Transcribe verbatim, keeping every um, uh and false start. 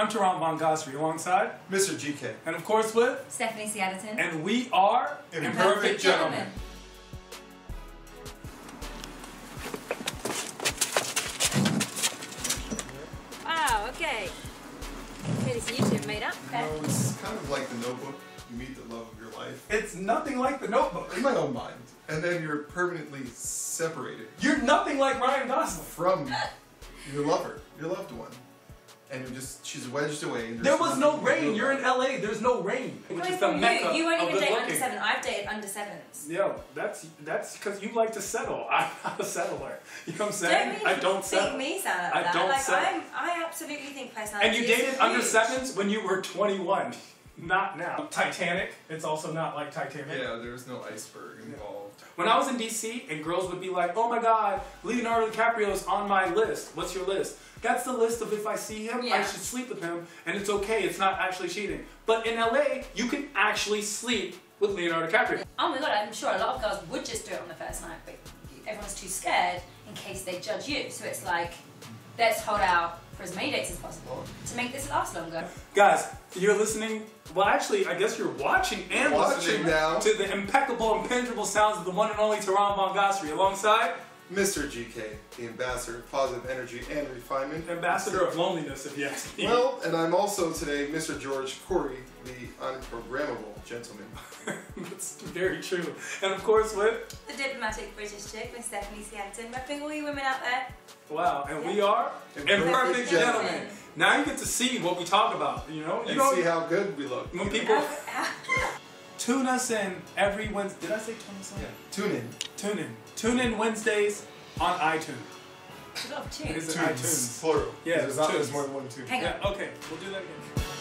I'm Tarrant Von Gosford, alongside Mister G K, and of course with Stephanie Siadatan, and we are Imperfect Gentlemen. Wow. Okay. Okay, so you two made up. No, it's kind of like The Notebook. You meet the love of your life. It's nothing like The Notebook. In my own mind. And then you're permanently separated. You're nothing like Ryan Gosling. From your lover, your loved one. And you're just, she's wedged away. There was no rain. You're in L A. There's no rain. Which is the mecca. You won't even date under seven. I've dated under sevens. Yeah, that's that's because you like to settle. I'm not a settler. You know what I'm saying? I don't settle. Don't make me sound like that. I don't settle. I absolutely think personality. And you dated under sevens when you were twenty-one. Not now. Titanic. It's also not like Titanic. Yeah, there's no iceberg involved. When I was in D C and girls would be like, "Oh my God, Leonardo DiCaprio is on my list." What's your list? That's the list of if I see him, yeah. I should sleep with him, and it's okay, it's not actually cheating. But in L A, you can actually sleep with Leonardo DiCaprio. Oh my God, I'm sure a lot of girls would just do it on the first night, but everyone's too scared in case they judge you. So it's like, let's hold out for as many dates as possible to make this last longer. Guys, you're listening, well actually, I guess you're watching and watching listening now to the impeccable, impenetrable sounds of the one and only Taran Van Gassari, alongside Mister G K, the ambassador of positive energy and refinement. Ambassador of loneliness, if you ask me. Well, and I'm also today Mister George Khouri, the unprogrammable gentleman. That's very true. And of course with the diplomatic British chick, Miss Stephanie Seddington, repping all you women out there. Wow, and yeah. we are Imperfect Gentlemen. Gentlemen. Now you get to see what we talk about, you know? You and know, see how good we look. When people tune us in every Wednesday. Did I say tune us in? Yeah. Tune in. Tune in. Tune in Wednesdays on iTunes. I love tunes. It's iTunes. Plural. Yeah, there's, not, there's more than one tune. Hang on. Yeah, okay, we'll do that again.